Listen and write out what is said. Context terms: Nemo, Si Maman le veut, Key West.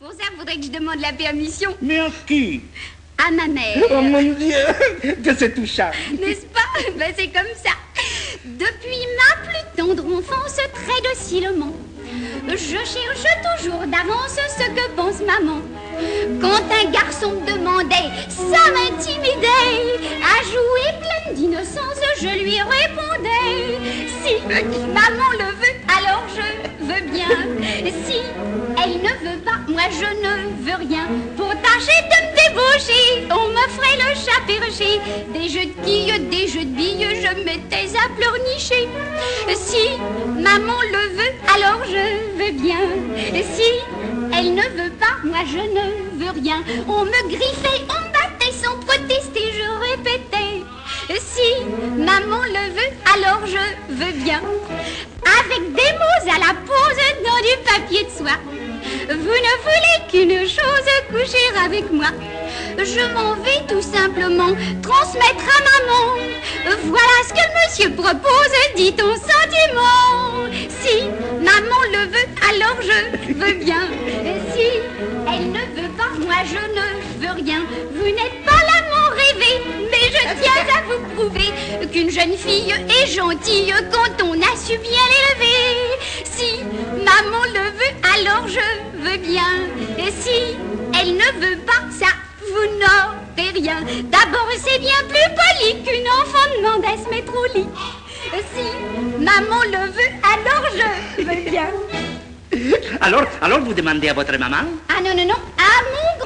Pour ça, il faudrait que je demande la permission. Mais à qui? À ma mère. Oh mon Dieu, que c'est touchant. N'est-ce pas? Ben, c'est comme ça. Depuis ma plus tendre enfance, très docilement, je cherche toujours d'avance ce que pense maman. Quand un garçon me demandait, ça m'intimidait. À jouer pleine d'innocence, je lui répondais. Si maman le veut, alors je veux bien. Si elle ne veut pas, moi je ne veux rien. Pour tâcher de me débaucher, on m'offrait le chat perché. Des jeux de quilles, des jeux de billes, je m'étais à pleurnicher. Si maman le veut, alors je veux bien. Si elle ne veut pas, moi je ne veux rien. On me griffait, on me battait sans protester, je répétais. Si maman le veut, alors je veux bien. Avec des mots à la pause dans du papier de soie. Vous ne voulez qu'une chose, coucher avec moi. Je m'en vais tout simplement transmettre à maman. Voilà ce que monsieur propose, dit ton sentiment. Si maman le veut, alors je veux bien. Si elle ne veut pas, moi je ne veux rien. Vous n'êtes pas l'amant rêvé, mais je tiens à vous prouver qu'une jeune fille est gentille quand on a su bien l'élever. Si maman le veut, alors je veux bien. Et si elle ne veut pas, ça vous n'aurez rien. D'abord, c'est bien plus poli qu'une enfant demande à se mettre au lit. Si maman le veut, alors je veux bien. Alors vous demandez à votre maman? Ah non, non, non, à mon